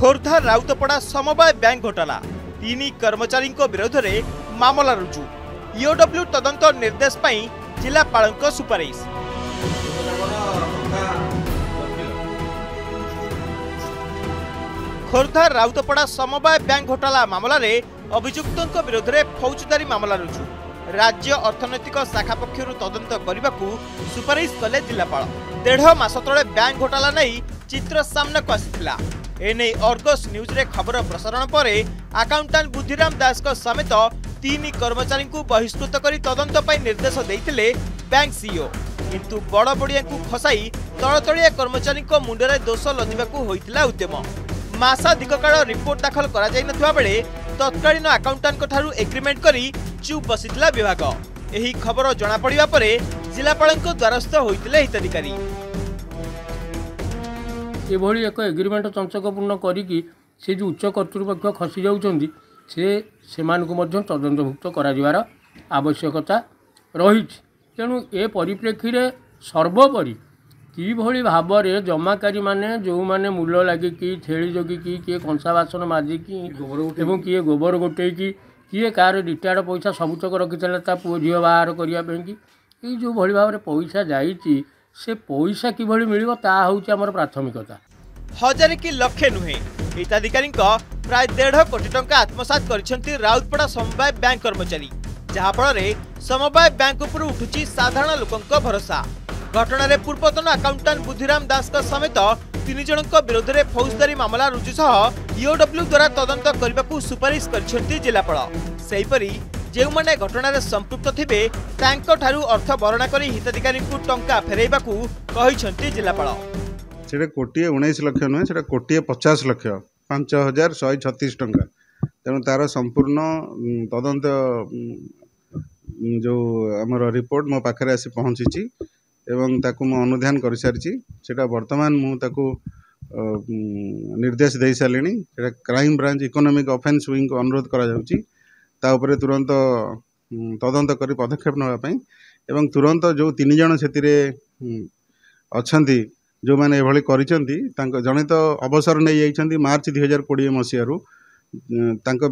खोर्धा राउतपड़ा समवाय बैंक घोटाला तीन कर्मचारी विरोध में मामला रुजु ईओडब्ल्यू तदंत निर्देश जिलापाल सुपारिश। खोर्धा राउतपड़ा समवाय बैंक घोटाला मामला रे अभियुक्तों विरोध में फौजदारी मामला रुजु राज्य अर्थनैतिक शाखा पक्षर तदंत करने को सुपारिश कले जिलापाल। डेढ़ मास तले बैंक घोटाला नहीं चित्र सामना को आसाला एने अर्गस न्यूज रे खबर प्रसारण पर आकाउंटांट बुद्धिराम दास समेत तीन कर्मचारी बहिष्कृत कर तदंत निर्देश देते बैंक सीईओ किंतु बड़ बड़िया खसाई तलतलिया कर्मचारी मुंडे दोष लदिया उद्यम मासाधिक काल रिपोर्ट दाखल करें तत्कालीन आकाउंटांट ठारू एग्रीमेंट कर चुप बसीला विभाग। यही खबर जनापड़ा पर जिलापाल द्वारस्थ होते हिताधिकारी एभली एक एग्रीमेंट चंचकपूर्ण करी से जो उच्च कर्तृपक्ष खसी जाऊँगी से तदंतभुक्त कर आवश्यकता रही। तेणु ए परिप्रेक्षी में सर्वोपरि किभली भाव में जमाकारी मैंने जो मैंने मूल लगिकी छेली जगिकी किए कंसा बासन माजिकी एवं किए गोबर गोटेकी किए कार रिटायर्ड पैसा सबुतक रखिता पुओ झील बाहर करने की जो भली भाव में पैसा जाइए से पैसा किभली मिलिबो ता होउची हमर प्राथमिकता। हजार कि लक्षे नुहे हिताधिकारी प्राय 1.5 कोटी टंका आत्मसात करिसेंती राउतपड़ा समवाय बैंक कर्मचारी जहाँफल समवाय बैंक उपर उठुची साधारण लोकंक भरोसा। घटना रे पूर्वतन अकाउंटेंट बुद्धिराम दास समेत तीन जन विरोध में फौजदारी मामला रुजु सह ईओडब्ल्यू द्वारा तदंत करने को सुपारिश कर जिलापाल। से जो मैंने घटना रे संपुक्त थे अर्थ भरणा कर हिताधिकारी टंका फेरैबाकू जिलापाल। से कोटी 19 लक्ष नुहे से कोटी 50 लक्ष 5136 टंका तेणु तार संपूर्ण तदंत जो आम रिपोर्ट मो पाखे आसी पहुँची एवं ताकु अनुधान कर सारी बर्तमान मुझे निर्देश दे सारे crime branch economic offence wing को अनुरोध करा तुरंत तदंत कर पदक्षेप नापी एवं तुरंत जो तीन जन से अच्छा जो मैंने ये कर जड़े तो अवसर नहीं जाइए मार्च 2020 मसीह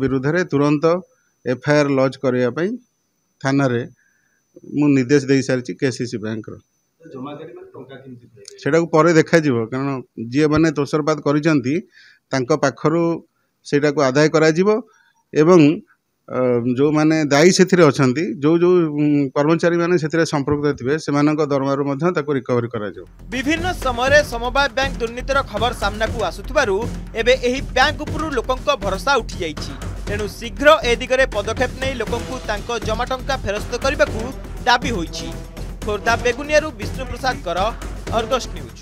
विरुद्ध में तुरंत एफआईआर लॉन्च करने थाना मु निर्देश दे सारी केसीसी बैंक सेटाक पर देखा कारण जी मैंने तोषरपात कर आदाय करा जीवो एवं जो मैंने दायी से अच्छा जो जो कर्मचारी मैंने से संपर्क थे से दरमारू रिकवरी करा जीवो। विभिन्न समय समवाय बैंक दुर्नीतिर खबर सामना को आसुथिबारु एबे एही बैंक उपरु लोकंक भरोसा उठी जाइछि। तेणु शीघ्र ए दिगरे पदक्षेप नहीं लोकंकु जमा टंका फेरस्त करने को दाबी होईछि। Khordha Begunia Vishnu Prasad, Argus news.